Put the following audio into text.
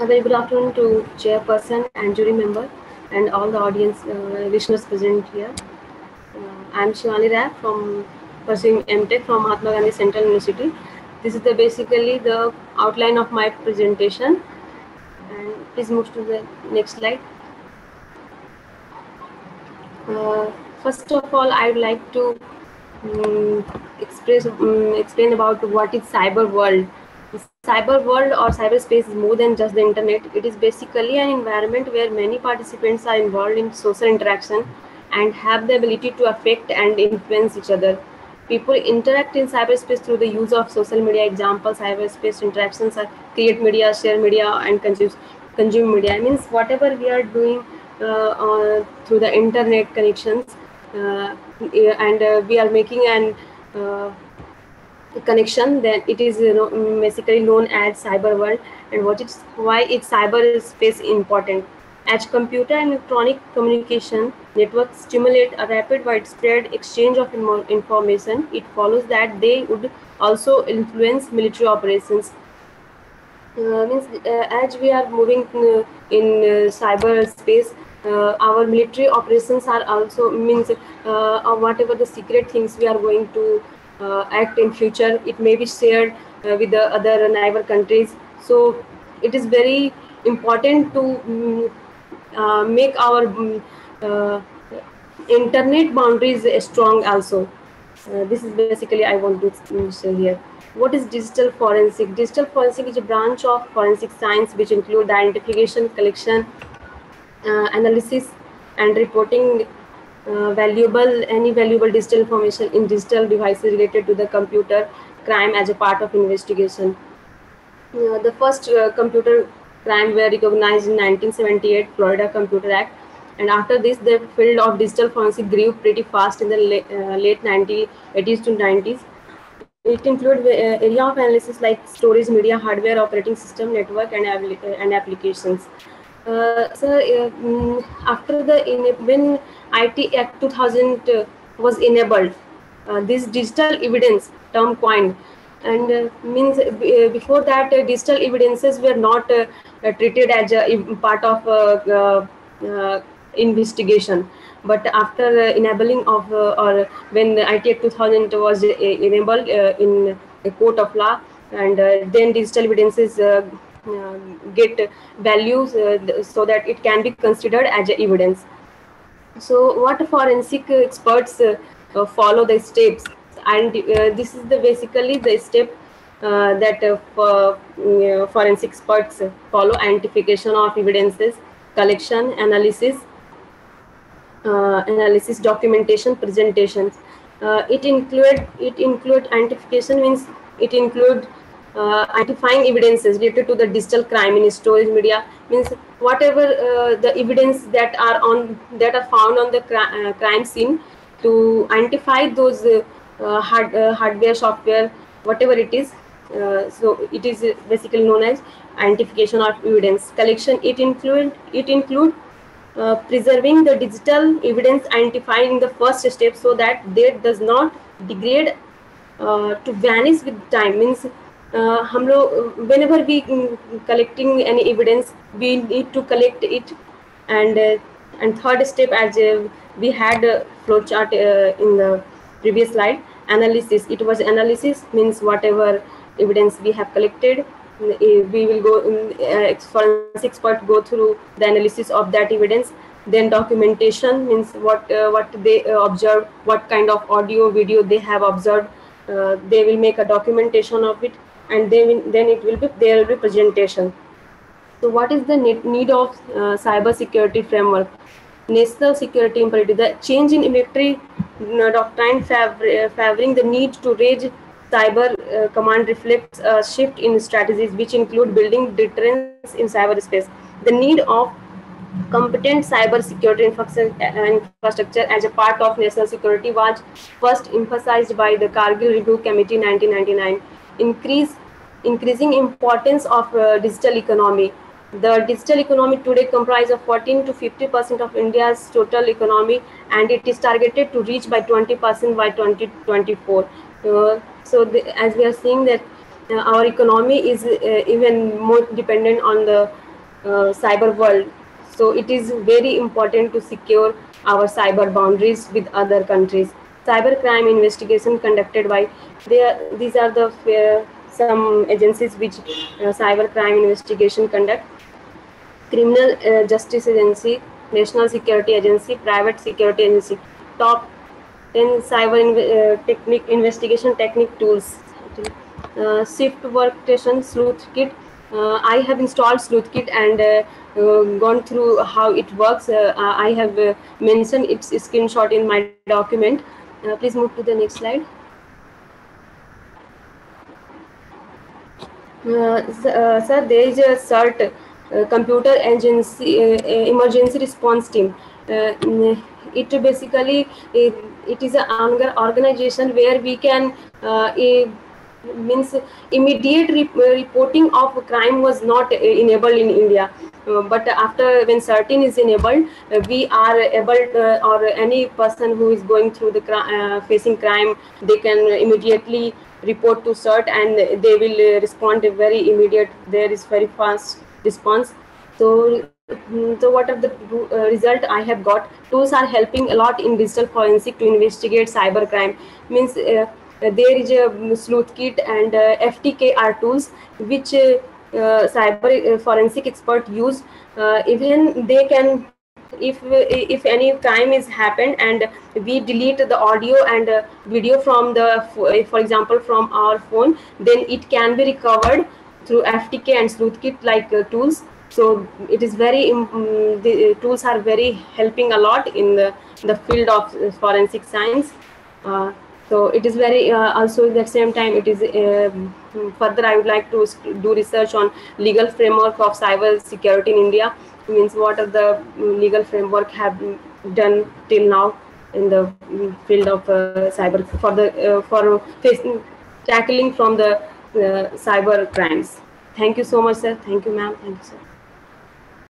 A very good afternoon to chairperson and jury member and all the audience listeners present here. I am Shalini Rao from pursuing MTech from Mahatma Gandhi Central University. This is basically the outline of my presentation. And please move to the next slide. First of all, I would like to explain about what is cyber world. Cyber world or cyberspace is more than just the internet. It is basically an environment where many participants are involved in social interaction and have the ability to affect and influence each other. People interact in cyberspace through the use of social media. Example, cyberspace interactions are create media, share media, and consume media. It means whatever we are doing through the internet connections, and we are making an connection, then it is basically known as cyber world. And why is cyberspace important? As computer and electronic communication networks stimulate a rapid widespread exchange of information, it follows that they would also influence military operations. As we are moving in cyberspace, our military operations are also whatever the secret things we are going to act in future, it may be shared with the other neighbor countries. So it is very important to make our internet boundaries strong also. This is basically I want to say here. What is digital forensic? Digital forensic is a branch of forensic science which includes identification, collection, analysis, and reporting any valuable digital information in digital devices related to the computer crime as a part of investigation. The first computer crime were recognized in 1978 Florida Computer Act, and after this the field of digital forensic grew pretty fast in the late 1980s to 90s. It includes area of analysis like storage, media, hardware, operating system, network, and applications. After when IT Act 2000 was enabled, this digital evidence term coined, and before that digital evidences were not treated as a part of investigation. But after enabling of or when IT Act 2000 was enabled in the court of law, and then digital evidences get values so that it can be considered as evidence. So what forensic experts follow the steps, and this is basically the step that forensic experts follow: identification of evidences, collection, analysis, documentation, presentations. It include identification, means it include identifying evidences related to the digital crime in storage, media, means whatever the evidence that are found on the crime scene, to identify those hardware, software, whatever it is. So it is basically known as identification of evidence. Collection, it include preserving the digital evidence identified in the first step so that they does not degrade to vanish with time. Means हम लोग whenever we collecting any evidence, we need to collect it, and third step, as we had a flow chart in the previous slide, analysis. It was analysis, means whatever evidence we have collected, we will go forensic expert go through the analysis of that evidence. Then documentation, means what they observed, what kind of audio, video they have observed, they will make a documentation of it. And then there will be presentation. So what is the need of cyber security framework? National security imperative. The change in military doctrine favoring the need to raise cyber command reflects a shift in strategies which include building deterrence in cyberspace. The need of competent cyber security infrastructure as a part of national security was first emphasized by the Cargill Review Committee 1999. Increasing importance of digital economy. The digital economy today comprises of 14 to 50% of India's total economy, and it is targeted to reach by 20% by 2024. As we are seeing that our economy is even more dependent on the cyber world. So it is very important to secure our cyber boundaries with other countries. Cyber crime investigation conducted by these are the some agencies which cyber crime investigation conduct: Criminal Justice Agency, National Security Agency, Private Security Agency. Top 10 cyber investigation technique tools. SIFT workstation, Sleuth Kit. I have installed Sleuth Kit and gone through how it works. I have mentioned its screenshot in my document. Please move to the next slide. Sir, there is a CERT, Computer Emergency Response Team. It basically it is an organization where we can means immediate reporting of crime was not enabled in India, but after when CERT-In is enabled, we are able to, or any person who is going through the facing crime, they can immediately report to CERT and they will respond very immediate. There is very fast response. So what are the result I have got? Tools are helping a lot in digital forensic to investigate cyber crime. Means there is a Sleuth Kit and FTK are tools which cyber forensic expert use. Even they can, if any crime is happened and we delete the audio and video from the, for example, from our phone, then it can be recovered through FTK and Sleuth Kit like tools. So it is very the tools are very helping a lot in the field of forensic science. So it is very also at the same time it is further I would like to do research on legal framework of cyber security in India. It means what are the legal framework have done till now in the field of cyber for the for facing, tackling from the cyber crimes. Thank you so much, sir. Thank you, ma'am. Thank you, sir.